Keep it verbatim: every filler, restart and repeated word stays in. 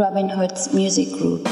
Robin Hood's music group.